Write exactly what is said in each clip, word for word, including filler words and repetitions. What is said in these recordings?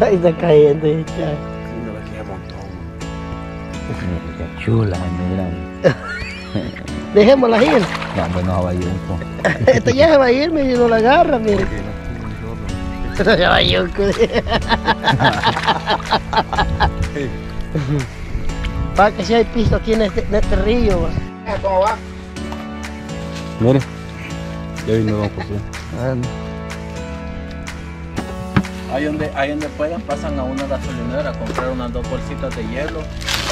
Ahí está cayendo ya. Sí, no me queda un montón. Qué chula, mira. Dejémosla ir. No, hombre, no va a ir esto. Esto ya se va a ir, me no la agarra, mire. Esto se va a ir. Va que si hay pisto aquí en este, en este río. ¿Cómo va? Mire, ya vino Don José. Ahí donde, ahí donde puedan pasan a una gasolinera a comprar unas dos bolsitas de hielo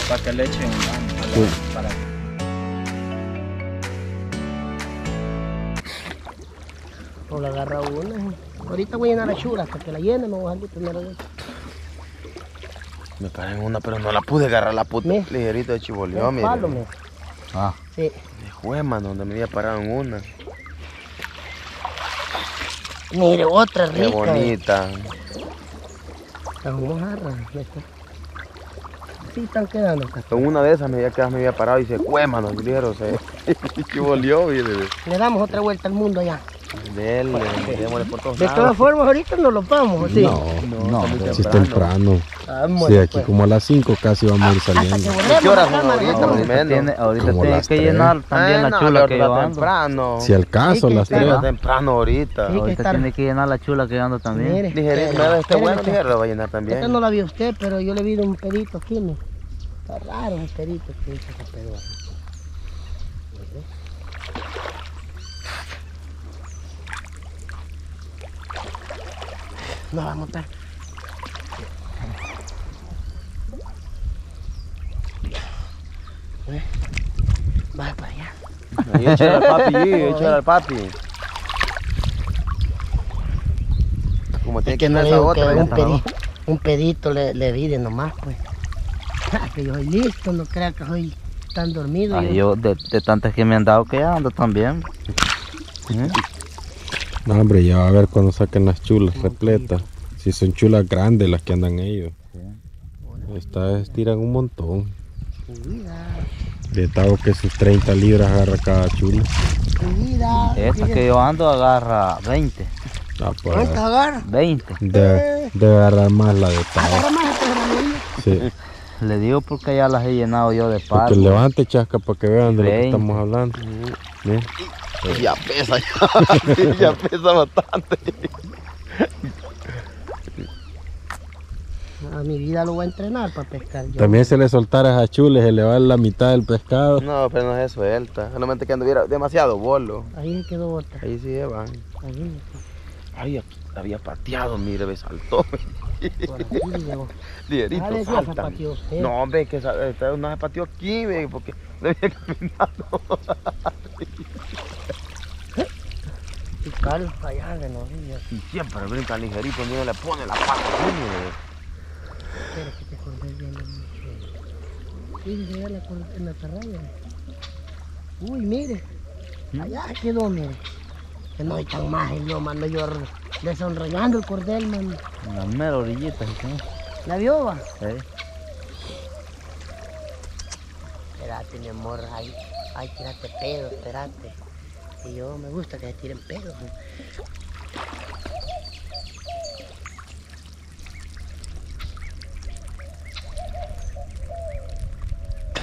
para que le echen a la, sí. Para... O la agarra una. Ahorita voy a llenar la chula hasta que la llene, me voy a dejar de primera vez. Me caen una, pero no la pude agarrar, la puta me, ligerita de chivoleón, mire. Palo, me. Ah. Sí. Me jue, mano, donde me había parado en una. Mire, otra rica. Qué bonita. Las mojarras, sí están quedando. Con una de esas me había quedado, me había parado y se fue, mano, ligeros, eh. Y volvió, mire. Le damos otra vuelta al mundo allá. Dele, démosle por todos lados. De todas formas, ahorita no los vamos, ¿sí? No, no, no, si es temprano. Vámonos, sí, aquí pues. Como a las cinco casi vamos a ir saliendo. ¿Qué horas son ahorita? Tiene, ahorita tiene que llenar también eh, la chula no, que lleva temprano. Si al caso, sí, las tres. Temprano ahorita. Sí, que ahorita estar... tiene que llenar la chula que llevando también. Mire, Ligeré, no, este bueno ligero lo va a llenar también. Esta no la vio usted, pero yo le vi un pedito aquí, ¿no? Está raro un pedito que hizo esa pedora. No va a montar. ¿Eh? Baja para allá. Y echar al papi, echar al papi. Como tiene es que, que no esa otra. Un, pedi un pedito le, le vide nomás, pues. Que yo soy listo, no creas que soy tan dormido. Ay, yo, yo de, de tantas que me han dado que ando también. ¿Eh? No, hombre, ya va a ver cuando saquen las chulas repletas. Si son chulas grandes las que andan ellos. Estas tiran un montón. De tal que sus treinta libras agarra cada chula. Esta que yo ando agarra veinte. Ah, pues, ¿cuántas agarra? veinte. Debe, debe agarrar más la de tal. ¿Agarra más esta granilla? Sí. Le digo porque ya las he llenado yo de par. Porque levante chasca para que vean de lo que estamos hablando. ¿Sí? Ya pesa, ya, ya pesa bastante. A mi vida lo voy a entrenar para pescar. Yo. También se le soltara a chules, se le va la mitad del pescado. No, pero no se suelta. Solamente que anduviera demasiado bolo. Ahí se quedó bota. Ahí sí van. Ahí. Ay, aquí había pateado, mire, me saltó. Por aquí llegó. Ligerito, salta. No, hombre, que no se pateó aquí, ve, porque debía caminando. Carlos para allá de novillas. Y siempre brinca ligerito, mira, le pone la pata así, mire. Espera que te cortes bien la sí, se ve la en la carrera. Uy, mire. Allá quedó, mire. Que no hay tan más yo, mano, yo desenrollando el cordel, mano. La mera orillita, ¿sí? ¿La vio, va? Sí. Espérate, mi amor, ay, ay, tírate pedo, espérate. Y yo me gusta que se tiren pedos.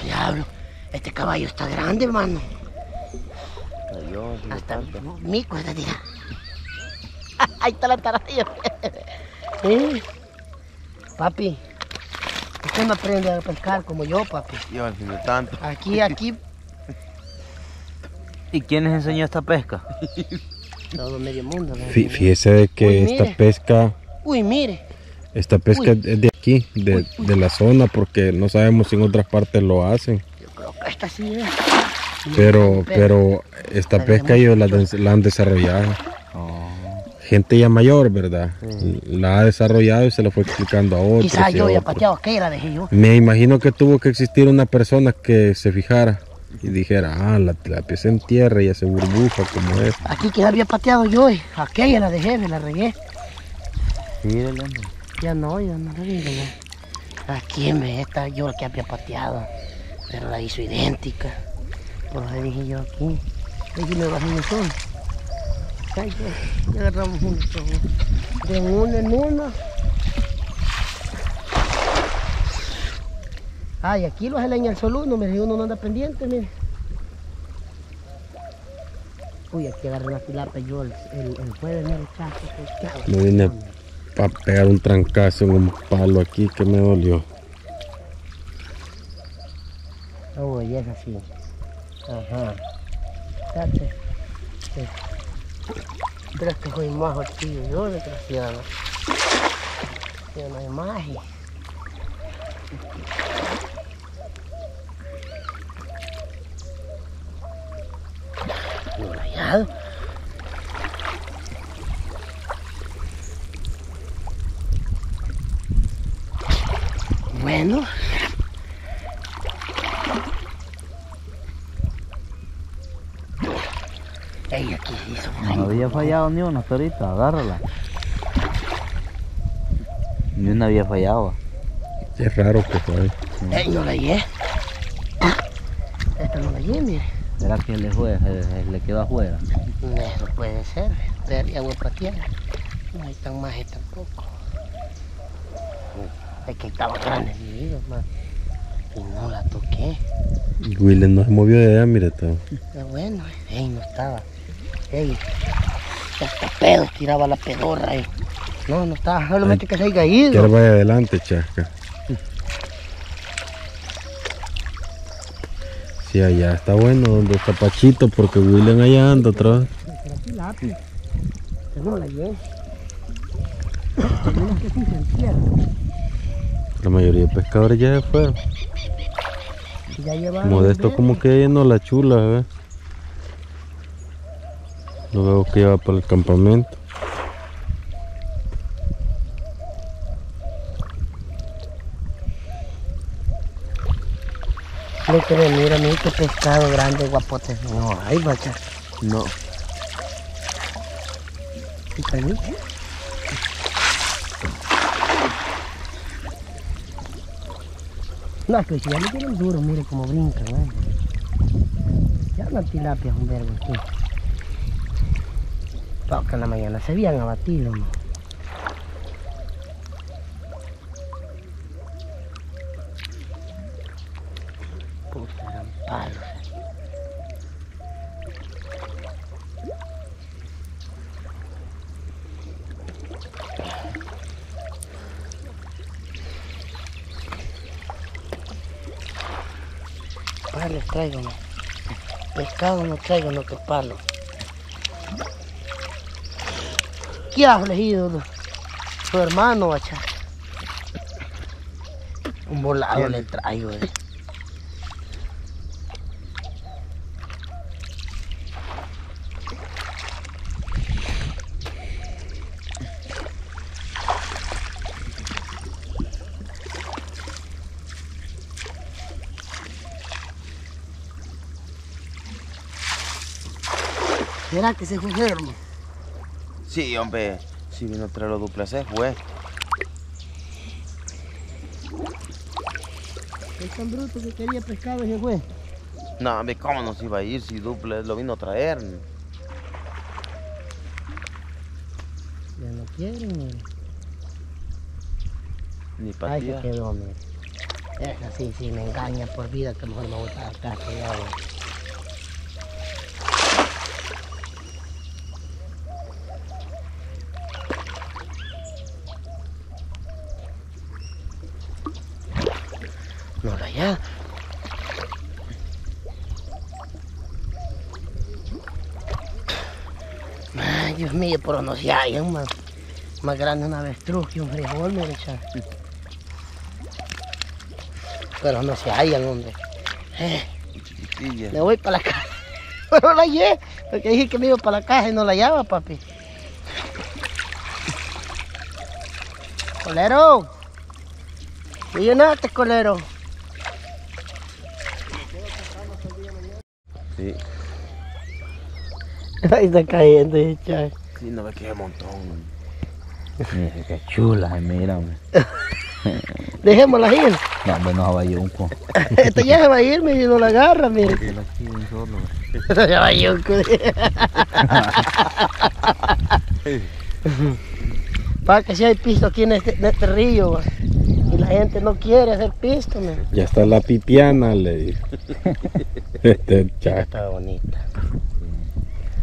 Diablo, este caballo está grande, hermano. Dios, hasta mi cuesta tira. Ahí está la taradilla. ¿Eh? Papi, usted no aprende a pescar como yo, papi. Yo al fin de tanto. Aquí, aquí. ¿Y quién les enseñó esta pesca? Todo medio mundo. ¿No? Fíjese de que uy, esta pesca... Uy, mire. Esta pesca uy. Es de aquí, de, uy, uy. de la zona, porque no sabemos si en otras partes lo hacen. Yo creo que esta sí es. Pero, pero esta la pesca ellos la, la han desarrollado. Oh. Gente ya mayor, ¿verdad? Sí. La ha desarrollado y se la fue explicando a otros. Quizás yo había pateado que la dejé yo. Me imagino que tuvo que existir una persona que se fijara. Y dijera, ah, la, la pieza en tierra y hace burbuja como es. Aquí que había pateado yo, y aquella la dejé, me la regué. Mírala. Ya no, ya no la regué. Aquí me esta yo que había pateado, pero la hizo idéntica. Por eso dije yo aquí. Aquí me bajé un sol. Ya agarramos un sol. De uno en uno. Ah, y aquí lo hace leña el sol uno, mire, uno no anda pendiente, mire. Uy, aquí agarré una tilapia yo el, el, el jueves, mire, chaco, chaco. Me vine a pegar un trancazo en un palo aquí que me dolió. Uy, es así. Ajá. Fíjate. Sí. Pero es que soy majo, tío, yo desgraciado. Yo no hay magia. No hay nada. Bueno. Ey, aquí se hizo bueno. No había fallado ni una hasta ahorita, agárrala. Ni una había fallado. Es raro que fue. Ey, no la hallé. Esta no la hallé, mire. ¿Será que le juega? ¿Le quedó afuera? No puede ser. Ver agua para tierra. No hay tan más tampoco. Es que estaba grande, mi vida, man. Y no la toqué. Willen no se movió de allá, mire todo. Pero bueno, ey, no estaba. Ey, hasta pedo tiraba la pedorra ahí. No, no estaba, solamente que se haya ido. Que vaya adelante, chasca. Sí, allá está bueno, donde está Pachito, porque Willen allá anda atrás. La mayoría de pescadores ya se fueron. Modesto como que lleno la chula, ¿eh? Lo veo que lleva para el campamento. No creo, mira, mira qué pescado grande, guapote. No, ahí va acá. No. ¿Y para mí? No, es que si ya le tienen duro, mire cómo brincan, ¿eh? Ya no tilapias, un verbo aquí. Toca en la mañana, se habían abatido, ¿no? Puta, eran palos. Palos traigo, ¿no? Pescado no traigo, no que palos. ¿Qué ha elegido su hermano, bacha? Un volado le traigo, eh. ¿Será que se fue, hermano? Sí, hombre, si vino a traer los duplas, se fue. ¿Es tan bruto que quería pescado ese güey? No, hombre, ¿cómo nos iba a ir si duplas lo vino a traer? Ya no quieren, hombre. Ni para ti. Ahí se quedó, hombre. Es así, si me engaña por vida, que mejor me voy a acá, que ya, güey. No, allá. Ay, Dios mío, pero no se hallan más, más grande un avestruz que un frijol, mire, chaval. Pero no se hallan, hombre. Eh, me voy para la casa. Pero no la hallé, porque dije que me iba para la casa y no la hallaba, papi. Colero. ¿Tú llenaste, colero? Sí. Ahí está cayendo, chaval. Sí, no me queda un montón. Mira, qué chula, mira, hombre. Dejémosla ir. No, hombre, no se va a ir un co. Esta ya se va a ir, mira, y no la agarra, mira. Porque la tienen solo, hombre. Se va a ir un co. Para que si hay piso aquí en este, en este río, Y la gente no quiere hacer pisto, man. Ya está la pipiana, le dije. Este chaco. Está bonita.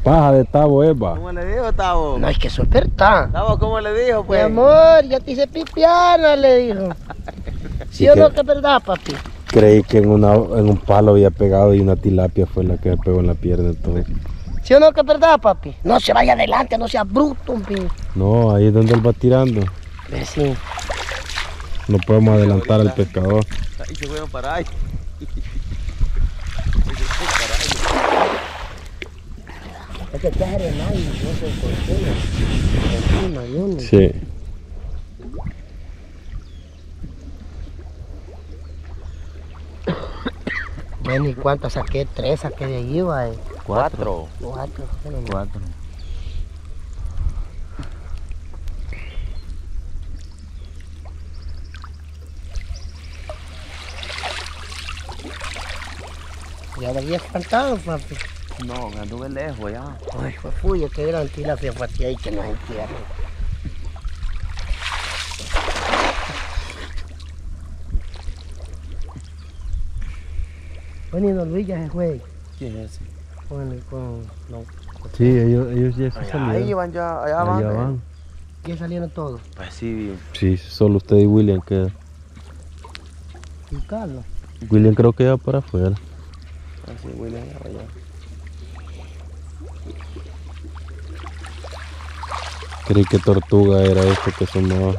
Paja de Tavo, Eva. ¿Cómo le dijo, Tavo? No, es que eso es verdad. Tavo, ¿cómo le dijo, pues? Mi amor, ya te hice pipiana, le dijo. Sí, yo no, que es verdad, papi. Creí que en, una, en un palo había pegado y una tilapia fue la que pegó en la pierna. Todo. ¿Sí o no que es verdad, papi? No se vaya adelante, no sea bruto, hombre. No, ahí es donde él va tirando. Sí. No podemos adelantar al pescador. Ahí se fueron para ahí. Es que está arenal, no se cortina. Sí. Bueno, ¿y cuántas saqué? Tres saqué de allí, va. Cuatro. Cuatro. Cuatro. ¿Ya me había espantado, papi? No, me anduve lejos ya. Ay, pues fui, qué gran tilapia para ti ahí que nos entierran. Bueno, y don Luis ya se fue. ¿Quién es ese? Bueno, con... No. Sí, ellos, ellos ya se allá, salieron. Ahí van ya, allá, allá van. Eh. van. ¿Ya salieron todos? Pues sí, bien. Sí, solo usted y William quedan. ¿Y Carlos? William creo que va para afuera. Ah, sí, William ya allá. Creí que tortuga era este que sonaba.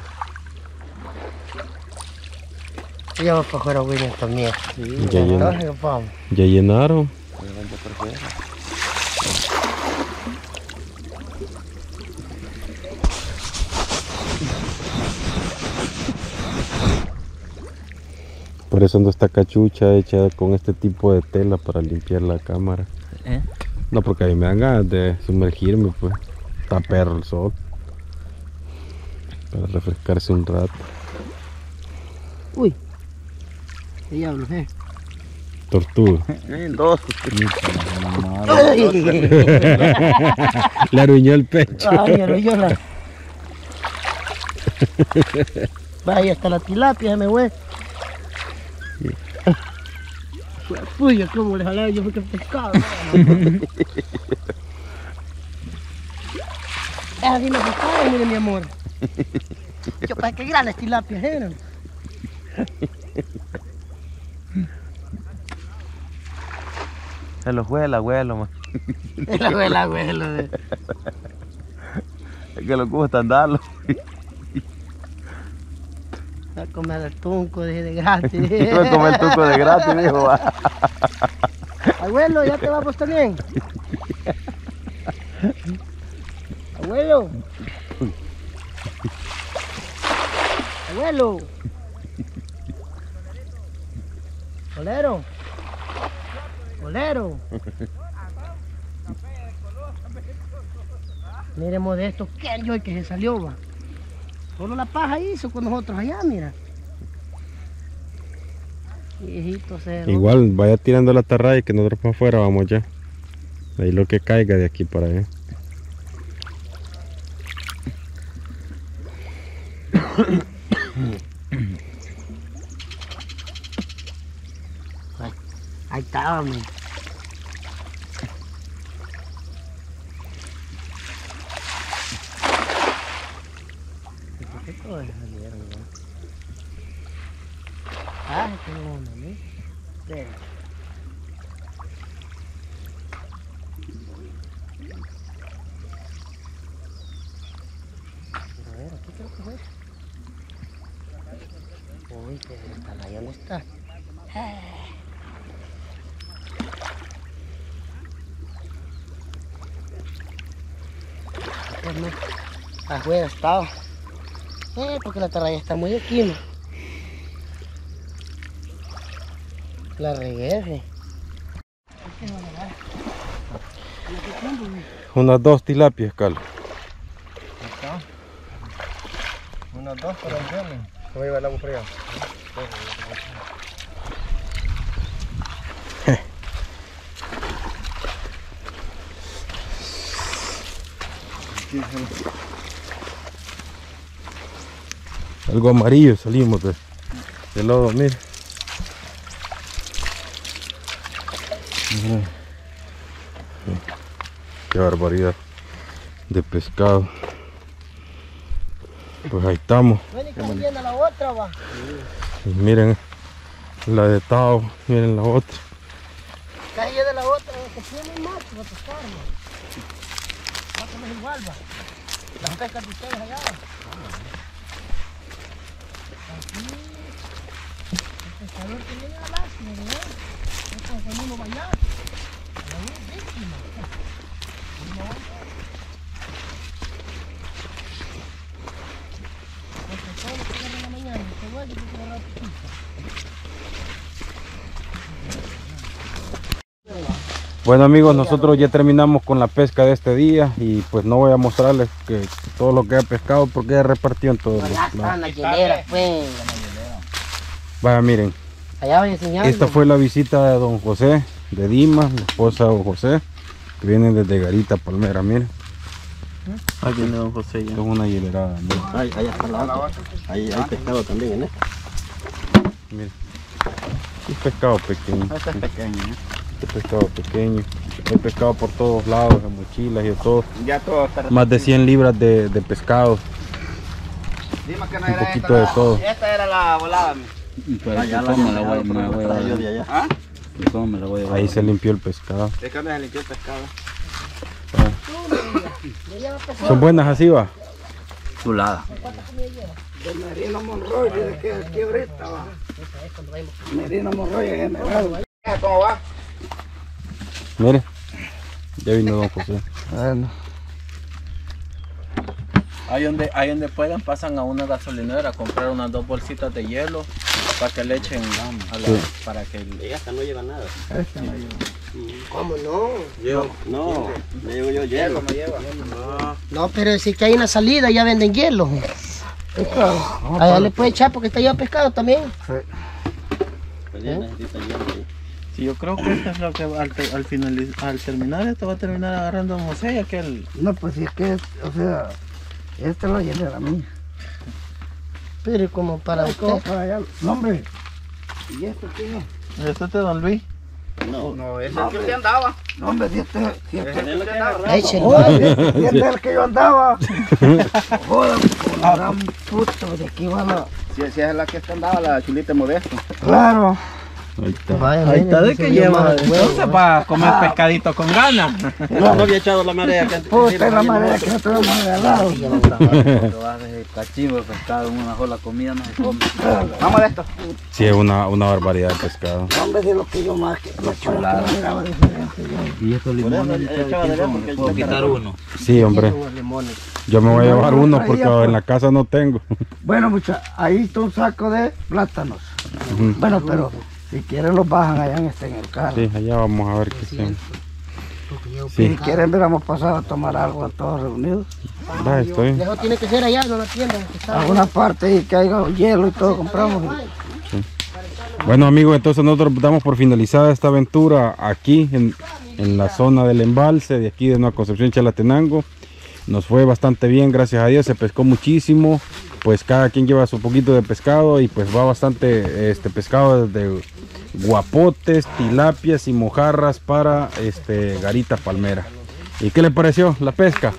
Ya vamos para afuera, William, también. Sí, ya, llena, ya llenaron. Por eso ando esta cachucha hecha con este tipo de tela para limpiar la cámara. ¿Eh? No, porque a mí me dan ganas de sumergirme, pues. Está perro el sol. Para refrescarse un rato. Uy. Diablos, eh. Tortuga. Dos. Le arruinó el pecho. Ay, arruinó la. Vaya, hasta la tilapia me güey. Uy, cómo le jalaba yo porque pescado. Es así me pescaba, mire mi amor. Yo para que gran tilapia eran. Se lo fue el abuelo, man. Se lo fue el abuelo. Man. Es que lo gusta andarlo. Va a comer el tunco de gratis. Va a comer el tunco de gratis, dijo. Abuelo, ¿ya te va a apostar bien? Abuelo. Abuelo. Bolero. Bolero. Miremos de esto que yo que se salió, va. Solo la paja hizo con nosotros allá, mira. Viejito cero. Igual, vaya tirando la tarraya y que nosotros para afuera vamos ya. Ahí lo que caiga de aquí para allá. Ahí estaba, mi. ¿Por qué todos salieron, no? Ah, tengo uno, ¿no? Espera. A ver, aquí creo que fue. Uy, que el tamaño no está. Ah. Afuera estaba, eh, porque la tarraya está muy aquí, ¿no? La regué. Unas dos tilapias, Carlos. Unas dos para hacerle. Voy a llevar la bufría. Algo amarillo salimos de. de lodo, mire. Qué barbaridad de pescado. Pues ahí estamos. Miren la otra, va. Y miren la de Tao, miren la otra. Calle de la otra, que tiene más para pescar, ¿no? Más o menos igual, va. Las pescas de ustedes allá. Aquí, el pescador que viene a la lástima, ¿verdad? Es como cuando uno baña. La una víctima. Uno baña. Porque todos los que vienen en la mañana, se vuelve que se agarra pizza. Bueno amigos, nosotros ya terminamos con la pesca de este día y pues no voy a mostrarles que todo lo que ha pescado porque ya repartió en todo. Vaya, los... pues. Bueno, miren, allá voy enseñando. Esta fue la visita de don José, de Dima, la esposa de don José, que vienen desde Garita Palmera, miren. Ahí viene don José ya. Es una hilerada. Ahí está la otra. Ahí hay pescado también, ¿eh? Miren, es pescado pequeño. Este es pequeño, ¿eh? Este pescado pequeño, he pescado por todos lados, en mochilas y de todo, ya todo más de cien libras de, de pescado, que no un era poquito esta, de la, todo. Esta era la volada. Ahí se limpió el pescado. ¿De qué me limpió el pescado? Ah. Son buenas así, va. Chulada. De Merino Monroy, de que es quiebrita, va. Merino Monroy, general. ¿Cómo va? Mire, ya vino don José. Bueno. Ahí donde, ahí donde puedan pasan a una gasolinera a comprar unas dos bolsitas de hielo para que le echen a la, sí. Para que ella hasta no lleva nada. Esta no lleva. ¿Cómo no? Yo, no, no llevo yo hielo, no lleva. No, no, pero si que hay una salida ya venden hielo. Oh, allá le puede echar porque está llevado pescado también. Sí. Pues ya necesita hielo. Sí, yo creo que esto es lo que al, al, final, al terminar esto va a terminar agarrando a José y aquel... No, pues si es que, o sea, esta es la hielera mía. Pero como para... Ay, como para allá. No, hombre. ¿Y esto qué es? ¿Esto es de don Luis? No, no, ese no, es el que usted andaba. No, hombre, si este, si este es el que andaba. Si este es el que yo andaba. Joder, la gran puta, de aquí va la... Si esa es la que usted andaba, la Chulita Modesto. Claro. Ahí está. Vaya, ahí está de que lleva entonces para comer ah, pescadito con ganas. No, no había echado la marea que puta, la, la marea que no tenemos regalado. Cachivo de pescado en una sola comida no se come. Vamos de esto. Sí, es una, una barbaridad de pescado. Hombre, de lo que yo más que la chulada. Y estos limones le puedo quitar uno. Sí, hombre. Yo me voy a llevar uno porque en la casa no tengo. Bueno, muchachos, ahí está un saco de plátanos. Bueno, pero si quieren los bajan allá en, este, en el carro. Sí, allá vamos a ver qué hacen. Sí. Si quieren miramos pasar a tomar algo a todos reunidos. Ah, estoy. Eso tiene que ser allá, no la tienda. Alguna parte y que haya hielo y todo compramos. Sí. Bueno amigos, entonces nosotros damos por finalizada esta aventura aquí en, en la zona del embalse de aquí de Nueva Concepción, Chalatenango. Nos fue bastante bien, gracias a Dios, se pescó muchísimo. Pues cada quien lleva su poquito de pescado y pues va bastante este pescado desde guapotes, tilapias y mojarras para este Garita Palmera. ¿Y qué le pareció la pesca?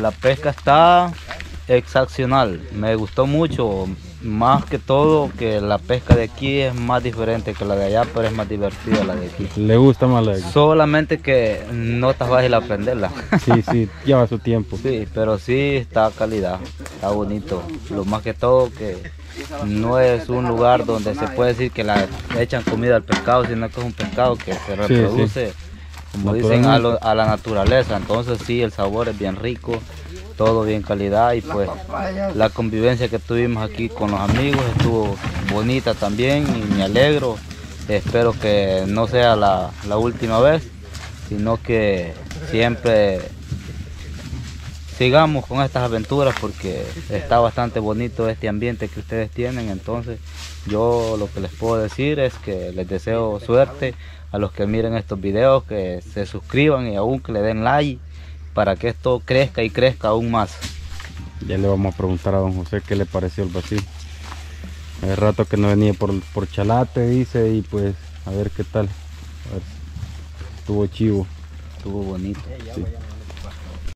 La pesca está excepcional, me gustó mucho, más que todo que la pesca de aquí es más diferente que la de allá, pero es más divertida la de aquí. ¿Le gusta más la de aquí? Solamente que no está fácil aprenderla. Sí, sí, lleva su tiempo. Sí, pero sí está calidad, está bonito. Lo más que todo que no es un lugar donde se puede decir que la echan comida al pescado, sino que es un pescado que se reproduce, sí, sí, como dicen, a, lo, a la naturaleza. Entonces sí, el sabor es bien rico. Todo bien calidad y pues la convivencia que tuvimos aquí con los amigos estuvo bonita también y me alegro. Espero que no sea la, la última vez, sino que siempre sigamos con estas aventuras porque está bastante bonito este ambiente que ustedes tienen. Entonces yo lo que les puedo decir es que les deseo suerte a los que miren estos videos, que se suscriban y aún que le den like, para que esto crezca y crezca aún más. Ya le vamos a preguntar a don José qué le pareció el vacío. Hace rato que no venía por, por Chalate, dice, y pues a ver qué tal. A ver. Estuvo chivo. Estuvo bonito. Sí.